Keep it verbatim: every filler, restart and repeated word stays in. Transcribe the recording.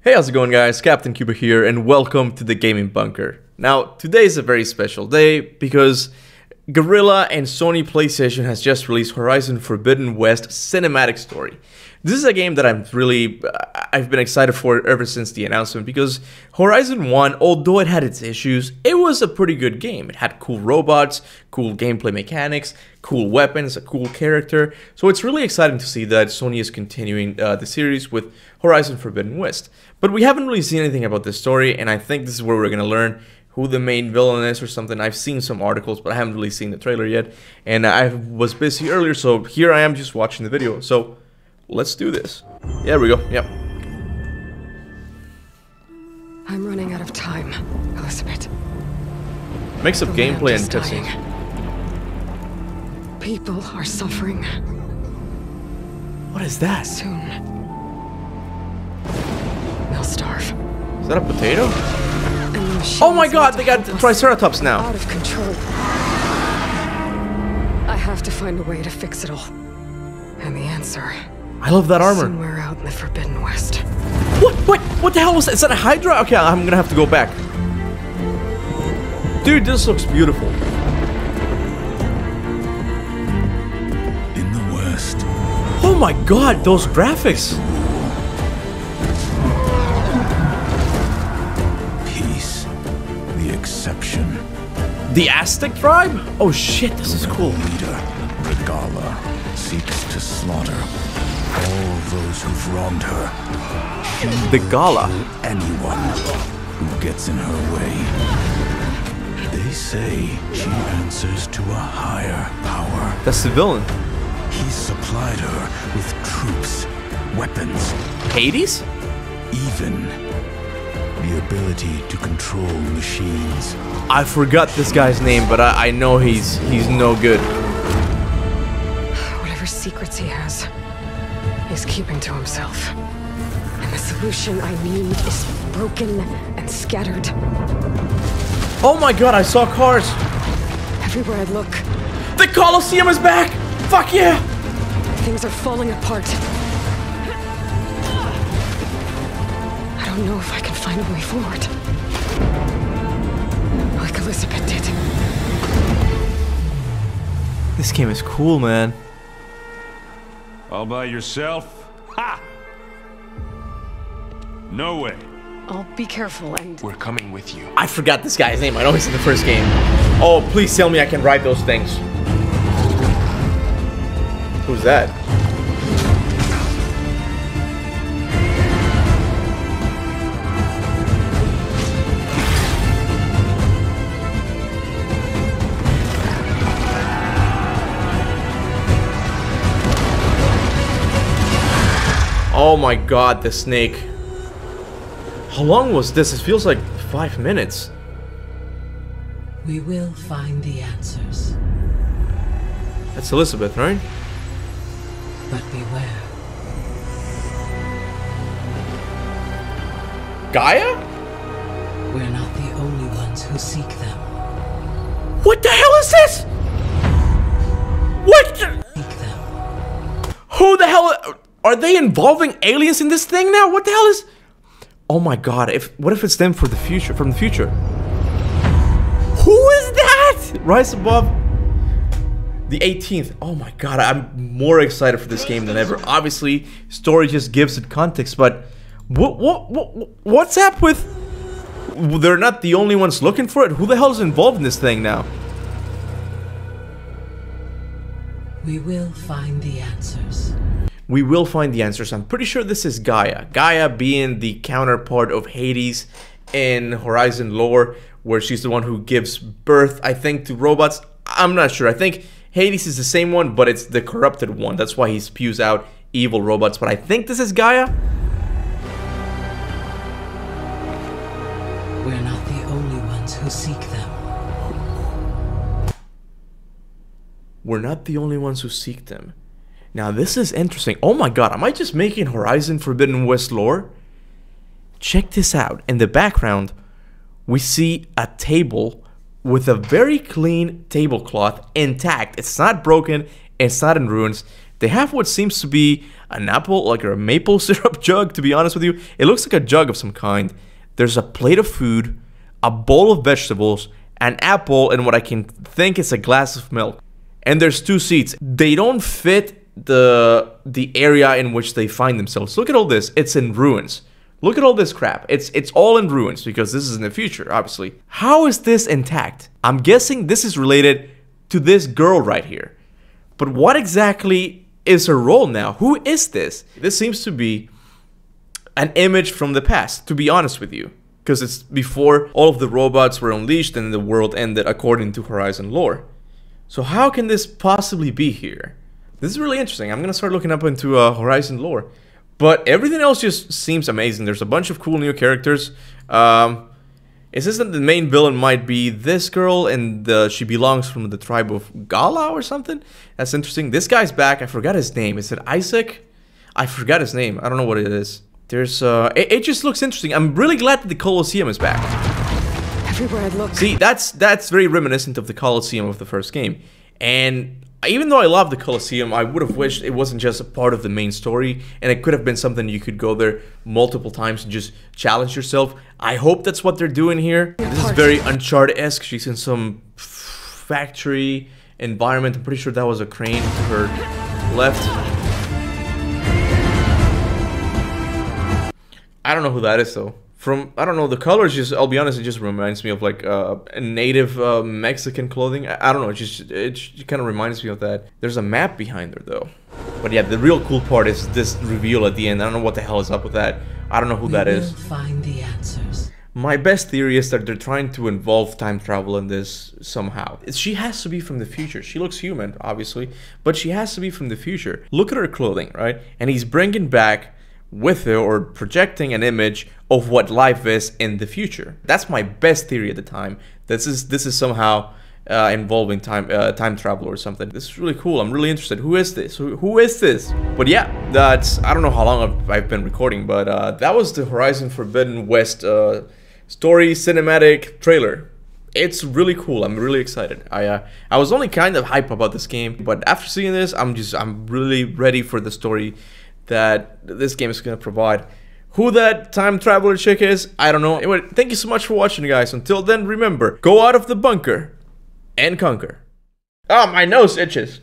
Hey, how's it going, guys? Kaptain Kuba here, and welcome to the Gaming Bunker. Now, today is a very special day because Guerrilla and Sony PlayStation has just released Horizon Forbidden West Cinematic Story. This is a game that I'm really, I've been excited for ever since the announcement because Horizon one, although it had its issues, it was a pretty good game. It had cool robots, cool gameplay mechanics, cool weapons, a cool character. So it's really exciting to see that Sony is continuing uh, the series with Horizon Forbidden West. But we haven't really seen anything about this story, and I think this is where we're going to learn who the main villain is or something. I've seen some articles, but I haven't really seen the trailer yet. And I was busy earlier, so here I am just watching the video. So let's do this. There we go. Yep. I'm running out of time, Elizabeth. Mix up gameplay and testing. People are suffering. What is that? Soon they'll starve. Is that a potato? Oh my God! They got Triceratops now. Out of control. I have to find a way to fix it all, and the answer. I love that armor. Somewhere out in the Forbidden West. What? What? What the hell was that? Is that a Hydra? Okay, I'm gonna have to go back. Dude, this looks beautiful. In the West. Oh my God! Those graphics. Exception. The Aztec tribe? Oh shit, this is cool. Leader Regalla seeks to slaughter all those who've wronged her. Regalla. Anyone who gets in her way. They say she answers to a higher power. That's the villain. He supplied her with troops, weapons. Hades? Even the ability to control machines. I forgot this guy's name, but I, I know he's he's no good. Whatever secrets he has, he's keeping to himself. And the solution I need is broken and scattered. Oh my God, I saw cars. Everywhere I look. The Colosseum is back! Fuck yeah! Things are falling apart. I don't know if I can find a way forward. Like Elizabeth did. This game is cool, man. All by yourself? Ha! No way. I'll be careful and... We're coming with you. I forgot this guy's name. I know he's in the first game. Oh, please tell me I can ride those things. Who's that? Oh my God, the snake. How long was this? It feels like five minutes. We will find the answers. That's Elizabeth, right? But beware. Gaia? We're not the only ones who seek them. What the hell is this? What? Seek them. Who the hell? Are they involving aliens in this thing now? What the hell is... Oh my God, if what if it's them for the future, from the future? Who is that? Rise above the eighteenth. Oh my God, I'm more excited for this game than ever. Obviously, story just gives it context, but... What, what, what, what's up with... They're not the only ones looking for it? Who the hell is involved in this thing now? We will find the answers. We will find the answers. I'm pretty sure this is Gaia. Gaia being the counterpart of Hades in Horizon lore, where she's the one who gives birth, I think, to robots. I'm not sure. I think Hades is the same one, but it's the corrupted one. That's why he spews out evil robots. But I think this is Gaia. We're not the only ones who seek them. We're not the only ones who seek them. Now this is interesting. Oh my God, am I just making Horizon Forbidden West lore? Check this out. In the background, we see a table with a very clean tablecloth intact. It's not broken, it's not in ruins. They have what seems to be an apple, like a maple syrup jug, to be honest with you. It looks like a jug of some kind. There's a plate of food, a bowl of vegetables, an apple, and what I can think is a glass of milk. And there's two seats. They don't fit the the area in which they find themselves. Look at all this. It's in ruins. Look at all this crap. It's it's all in ruins because this is in the future, obviously. How is this intact? I'm guessing this is related to this girl right here. But what exactly is her role now? Who is this? This seems to be an image from the past, to be honest with you, because it's before all of the robots were unleashed and the world ended according to Horizon lore. So how can this possibly be here? This is really interesting. I'm gonna start looking up into uh, Horizon lore. But everything else just seems amazing. There's a bunch of cool new characters. Um, it says that the main villain might be this girl, and uh, she belongs from the tribe of Regalla or something. That's interesting. This guy's back. I forgot his name. Is it Isaac? I forgot his name. I don't know what it is. There's. Uh, it, it just looks interesting. I'm really glad that the Colosseum is back. Everywhere I look. See, that's that's very reminiscent of the Colosseum of the first game, and. Even though I love the Colosseum, I would have wished it wasn't just a part of the main story, and it could have been something you could go there multiple times and just challenge yourself. I hope that's what they're doing here. This is very Uncharted-esque. She's in some factory environment. I'm pretty sure that was a crane to her left. I don't know who that is, though. From, I don't know, the colors just, I'll be honest, it just reminds me of like uh, native uh, Mexican clothing. I, I don't know, it just, it just kind of reminds me of that. There's a map behind her though. But yeah, the real cool part is this reveal at the end. I don't know what the hell is up with that. I don't know who that is. Find the answers. My best theory is that they're trying to involve time travel in this somehow. She has to be from the future. She looks human, obviously, but she has to be from the future. Look at her clothing, right? And he's bringing back with her, or projecting an image of what life is in the future. That's my best theory at the time. This is this is somehow uh, involving time uh, time travel or something. This is really cool. I'm really interested. Who is this? Who, who is this? But yeah, that's, I don't know how long I've, I've been recording, but uh, that was the Horizon Forbidden West uh, story cinematic trailer. It's really cool. I'm really excited. I uh, I was only kind of hype about this game, but after seeing this, I'm just I'm really ready for the story that this game is gonna provide. Who that time traveler chick is, I don't know. Anyway, thank you so much for watching, guys. Until then, remember, go out of the bunker and conquer. Oh, my nose itches.